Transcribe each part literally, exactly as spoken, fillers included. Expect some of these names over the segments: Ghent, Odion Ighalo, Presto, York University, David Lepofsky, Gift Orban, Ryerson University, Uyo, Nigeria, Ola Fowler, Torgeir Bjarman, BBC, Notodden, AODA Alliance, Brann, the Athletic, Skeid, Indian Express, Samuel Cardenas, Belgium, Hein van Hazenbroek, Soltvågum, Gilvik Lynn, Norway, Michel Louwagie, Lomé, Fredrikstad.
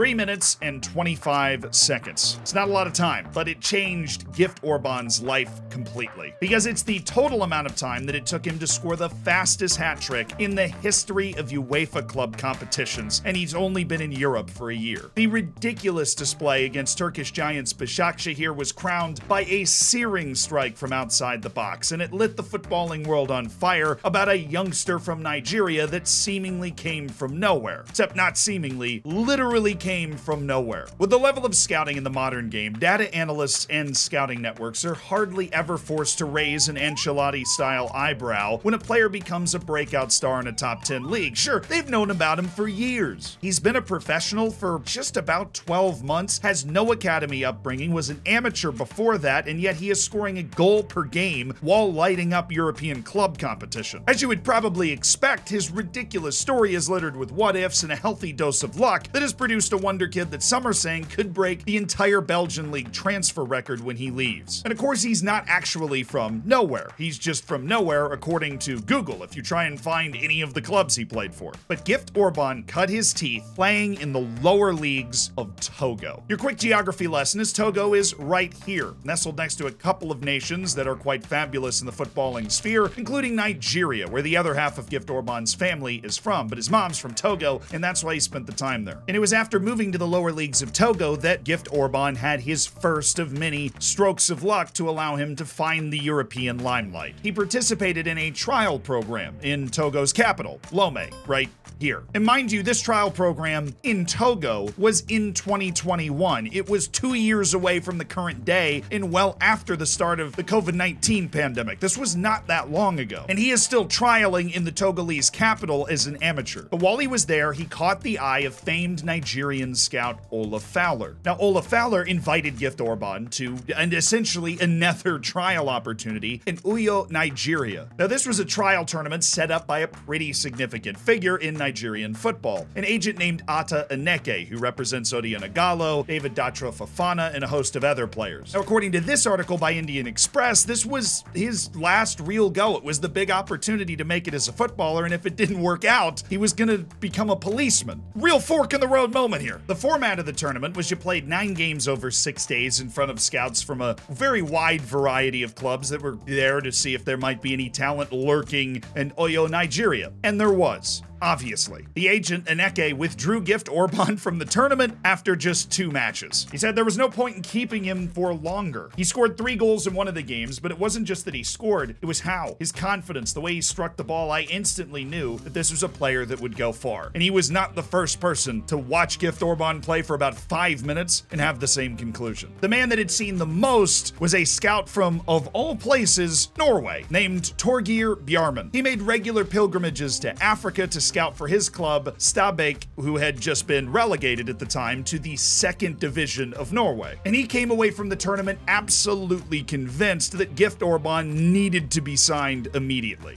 three minutes and twenty-five seconds. It's not a lot of time, but it changed Gift Orban's life completely, because it's the total amount of time that it took him to score the fastest hat trick in the history of UEFA club competitions, and he's only been in Europe for a year. The ridiculous display against Turkish giants Besiktas was crowned by a searing strike from outside the box, and it lit the footballing world on fire about a youngster from Nigeria that seemingly came from nowhere. Except not seemingly, literally came from nowhere. With the level of scouting in the modern game, data analysts and scouting networks are hardly ever forced to raise an Ancelotti-style eyebrow when a player becomes a breakout star in a top ten league. Sure, they've known about him for years. He's been a professional for just about twelve months, has no academy upbringing, was an amateur before that, and yet he is scoring a goal per game while lighting up European club competition. As you would probably expect, his ridiculous story is littered with what-ifs and a healthy dose of luck that has produced a wonder kid that some are saying could break the entire Belgian league transfer record when he leaves. And of course, he's not actually from nowhere. He's just from nowhere according to Google, if you try and find any of the clubs he played for. But Gift Orban cut his teeth playing in the lower leagues of Togo. Your quick geography lesson is Togo is right here, nestled next to a couple of nations that are quite fabulous in the footballing sphere, including Nigeria, where the other half of Gift Orban's family is from, but his mom's from Togo, and that's why he spent the time there. And it was after moving to the lower leagues of Togo that Gift Orban had his first of many strokes of luck to allow him to find the European limelight. He participated in a trial program in Togo's capital, Lomé, right here. And mind you, this trial program in Togo was in twenty twenty-one. It was two years away from the current day and well after the start of the COVID nineteen pandemic. This was not that long ago. And he is still trialing in the Togolese capital as an amateur. But while he was there, he caught the eye of famed Nigerian scout Ola Fowler. Now, Ola Fowler invited Gift Orban to and essentially another trial opportunity in Uyo, Nigeria. Now, this was a trial tournament set up by a pretty significant figure in Nigerian football, an agent named Ata Aneke, who represents Odion Ighalo, David Datro Fofana, and a host of other players. Now, according to this article by Indian Express, this was his last real go. It was the big opportunity to make it as a footballer, and if it didn't work out, he was gonna become a policeman. Real fork in the road moment here. The format of the tournament was you played nine games over six days in front of scouts from a very wide variety of clubs that were there to see if there might be any talent lurking in Oyo, Nigeria. And there was. Obviously. The agent, Aneke, withdrew Gift Orban from the tournament after just two matches. He said there was no point in keeping him for longer. He scored three goals in one of the games, but it wasn't just that he scored, it was how. His confidence, the way he struck the ball, I instantly knew that this was a player that would go far. And he was not the first person to watch Gift Orban play for about five minutes and have the same conclusion. The man that had seen the most was a scout from, of all places, Norway, named Torgeir Bjarman. He made regular pilgrimages to Africa to scout for his club, Stabæk, who had just been relegated at the time to the second division of Norway. And he came away from the tournament absolutely convinced that Gift Orban needed to be signed immediately.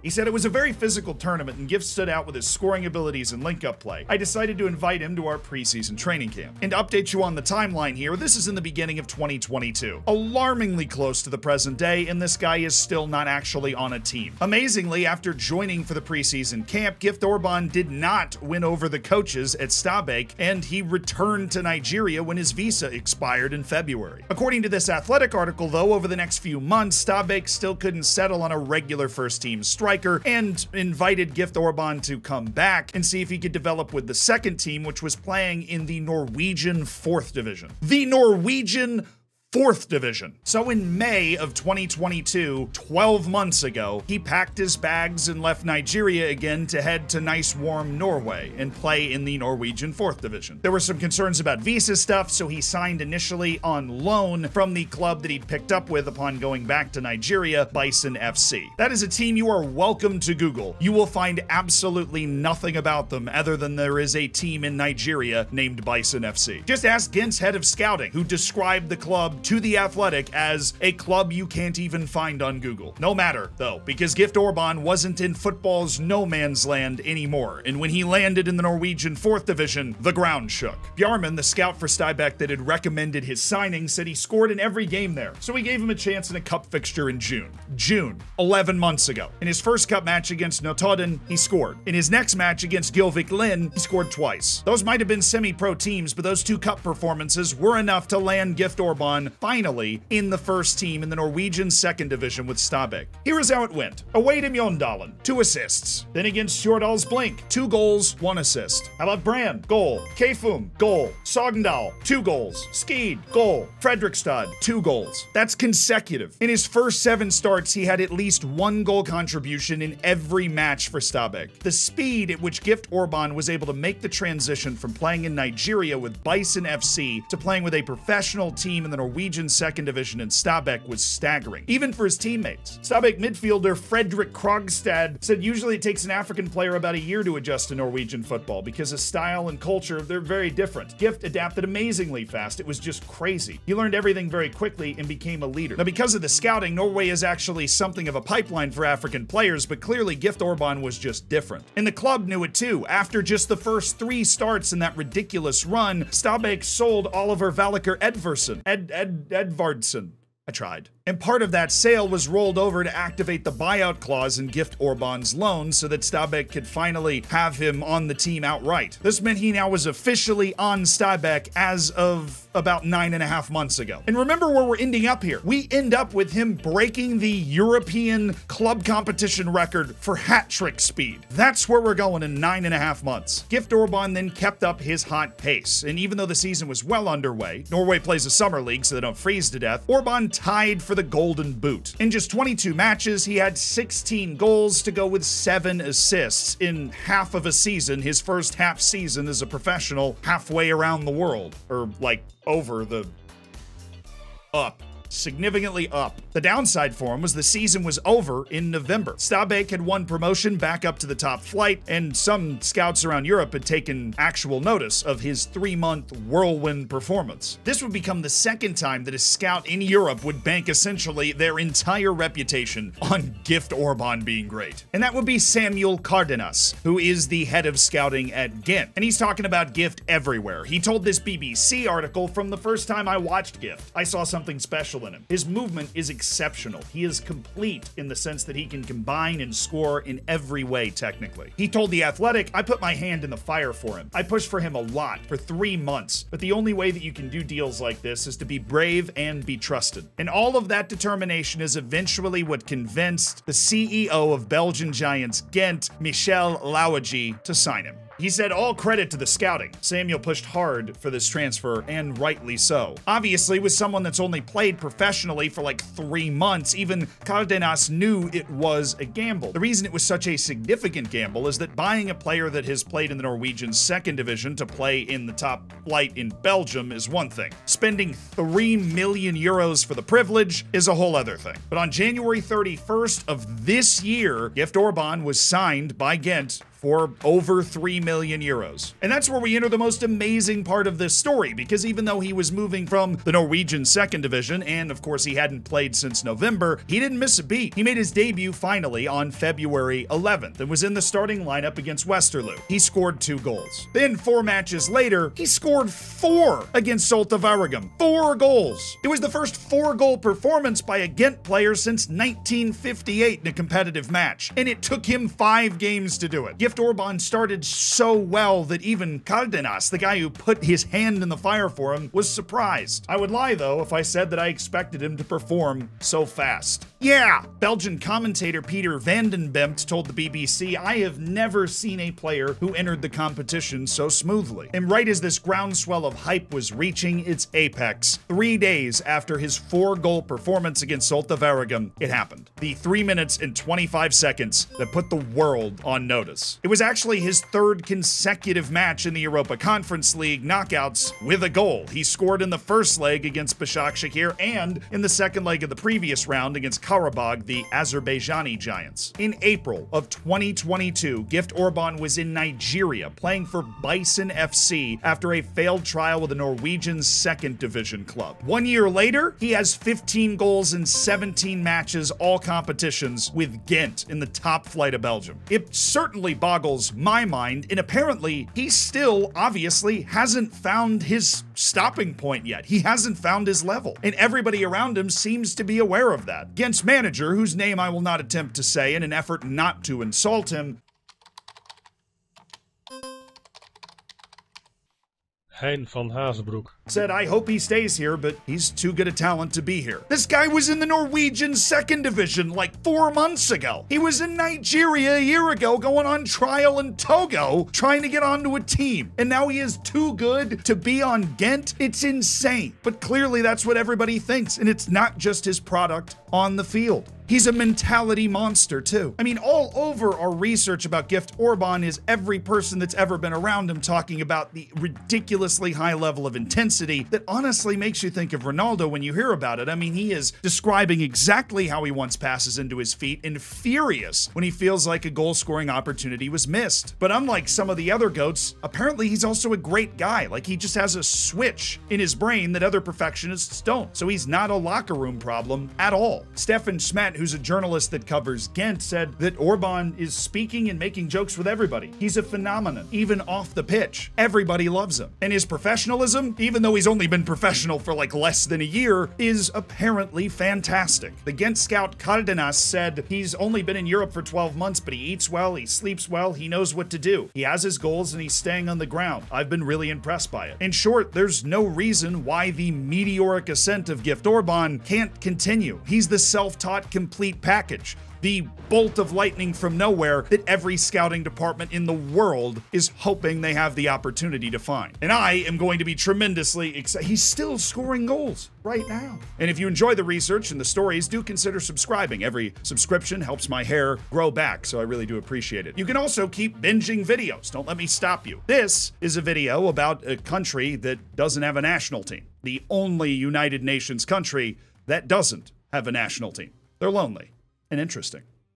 He said it was a very physical tournament, and Gift stood out with his scoring abilities and link-up play. I decided to invite him to our preseason training camp. And to update you on the timeline here, this is in the beginning of twenty twenty-two. Alarmingly close to the present day, and this guy is still not actually on a team. Amazingly, after joining for the preseason camp, Gift Orban did not win over the coaches at Stabæk, and he returned to Nigeria when his visa expired in February. According to this Athletic article, though, over the next few months, Stabæk still couldn't settle on a regular first-team striker, and invited Gift Orban to come back and see if he could develop with the second team, which was playing in the Norwegian fourth division. The Norwegian fourth division. So in May of twenty twenty-two, twelve months ago, he packed his bags and left Nigeria again to head to nice warm Norway and play in the Norwegian fourth division. There were some concerns about visa stuff, so he signed initially on loan from the club that he'd picked up with upon going back to Nigeria, Bison F C. That is a team you are welcome to Google. You will find absolutely nothing about them other than there is a team in Nigeria named Bison F C. Just ask Gint's head of scouting, who described the club club to the Athletic as a club you can't even find on Google. No matter, though, because Gift Orban wasn't in football's no man's land anymore, and when he landed in the Norwegian fourth division, the ground shook. Bjarman, the scout for Stabæk that had recommended his signing, said he scored in every game there, so he gave him a chance in a cup fixture in June. June, eleven months ago. In his first cup match against Notodden, he scored. In his next match against Gilvik Lynn, he scored twice. Those might have been semi-pro teams, but those two cup performances were enough to land Gift Orban finally in the first team in the Norwegian second division with Stabæk. Here is how it went. Away to Mjøndalen, two assists. Then against Jordals Blink, two goals, one assist. How about Brann? Goal. Kefum, goal. Sogndal, two goals. Skeid, goal. Fredrikstad, two goals. That's consecutive. In his first seven starts, he had at least one goal contribution in every match for Stabæk. The speed at which Gift Orban was able to make the transition from playing in Nigeria with Bison F C to playing with a professional team in the Norwegian second division in Stabæk was staggering, even for his teammates. Stabæk midfielder Frederick Krogstad said usually it takes an African player about a year to adjust to Norwegian football because his style and culture, they're very different. Gift adapted amazingly fast. It was just crazy. He learned everything very quickly and became a leader. Now, because of the scouting, Norway is actually something of a pipeline for African players, but clearly Gift Orban was just different. And the club knew it too. After just the first three starts in that ridiculous run, Stabæk sold Oliver Valaker Edversen. Ed, Ed, Edvardsen. I tried. And part of that sale was rolled over to activate the buyout clause in Gift Orban's loan so that Stabæk could finally have him on the team outright. This meant he now was officially on Stabæk as of about nine and a half months ago. And remember where we're ending up here. We end up with him breaking the European club competition record for hat-trick speed. That's where we're going in nine and a half months. Gift Orban then kept up his hot pace. And even though the season was well underway, Norway plays a summer league so they don't freeze to death, Orban tied for the golden boot. In just twenty-two matches, he had sixteen goals to go with seven assists in half of a season, his first half season as a professional halfway around the world, or like over the up. Significantly up. The downside for him was the season was over in November. Stabæk had won promotion back up to the top flight, and some scouts around Europe had taken actual notice of his three-month whirlwind performance. This would become the second time that a scout in Europe would bank essentially their entire reputation on Gift Orban being great. And that would be Samuel Cardenas, who is the head of scouting at Ghent. And he's talking about Gift everywhere. He told this B B C article, "From the first time I watched Gift, I saw something special in him. His movement is exceptional. He is complete in the sense that he can combine and score in every way technically." He told The Athletic, "I put my hand in the fire for him. I pushed for him a lot for three months, but the only way that you can do deals like this is to be brave and be trusted." And all of that determination is eventually what convinced the C E O of Belgian giants Ghent, Michel Louwagie, to sign him. He said, "All credit to the scouting. Samuel pushed hard for this transfer, and rightly so." Obviously, with someone that's only played professionally for like three months, even Cardenas knew it was a gamble. The reason it was such a significant gamble is that buying a player that has played in the Norwegian second division to play in the top flight in Belgium is one thing. Spending three million euros for the privilege is a whole other thing. But on January thirty-first of this year, Gift Orban was signed by Ghent for over three million euros. And that's where we enter the most amazing part of this story, because even though he was moving from the Norwegian second division, and of course he hadn't played since November, he didn't miss a beat. He made his debut finally on February eleventh and was in the starting lineup against Westerlo. He scored two goals. Then four matches later, he scored four against Soltvågum. Four goals. It was the first four-goal performance by a Ghent player since nineteen fifty-eight in a competitive match, and it took him five games to do it. Gift Orban started so well that even Cardenas, the guy who put his hand in the fire for him, was surprised. I would lie, though, if I said that I expected him to perform so fast. Yeah! Belgian commentator Peter Vandenbempt told the B B C, "I have never seen a player who entered the competition so smoothly." And right as this groundswell of hype was reaching its apex, three days after his four-goal performance against Soltvågum, it happened. The three minutes and twenty-five seconds that put the world on notice. It was actually his third consecutive match in the Europa Conference League knockouts with a goal. He scored in the first leg against Başakşehir and in the second leg of the previous round against Karabag, the Azerbaijani giants. In April of twenty twenty-two, Gift Orban was in Nigeria playing for Bison F C after a failed trial with a Norwegian second division club. One year later, he has fifteen goals in seventeen matches, all competitions, with Ghent in the top flight of Belgium. It certainly boggles my mind, and apparently he still obviously hasn't found his stopping point yet. He hasn't found his level, and everybody around him seems to be aware of that. Ghent's manager, whose name I will not attempt to say in an effort not to insult him, Hein van Hazenbroek, said, "I hope he stays here, but he's too good a talent to be here." This guy was in the Norwegian second division like four months ago. He was in Nigeria a year ago going on trial in Togo trying to get onto a team. And now he is too good to be on Ghent? It's insane. But clearly that's what everybody thinks, and it's not just his product on the field. He's a mentality monster too. I mean, all over our research about Gift Orban is every person that's ever been around him talking about the ridiculously high level of intensity that honestly makes you think of Ronaldo when you hear about it. I mean, he is describing exactly how he once passes into his feet and furious when he feels like a goal-scoring opportunity was missed. But unlike some of the other GOATs, apparently he's also a great guy. Like, he just has a switch in his brain that other perfectionists don't. So he's not a locker room problem at all. Stefan Schmatt, who's a journalist that covers Ghent, said that Orban is speaking and making jokes with everybody. He's a phenomenon, even off the pitch. Everybody loves him. And his professionalism, even though he's only been professional for like less than a year, is apparently fantastic. The Ghent scout Cardenas said he's only been in Europe for twelve months, but he eats well, he sleeps well, he knows what to do. He has his goals and he's staying on the ground. I've been really impressed by it. In short, there's no reason why the meteoric ascent of Gift Orban can't continue. He's the self-taught complete package, the bolt of lightning from nowhere that every scouting department in the world is hoping they have the opportunity to find. And I am going to be tremendously excited. He's still scoring goals right now. And if you enjoy the research and the stories, do consider subscribing. Every subscription helps my hair grow back, so I really do appreciate it. You can also keep binging videos. Don't let me stop you. This is a video about a country that doesn't have a national team. The only United Nations country that doesn't have a national team. They're lonely and interesting.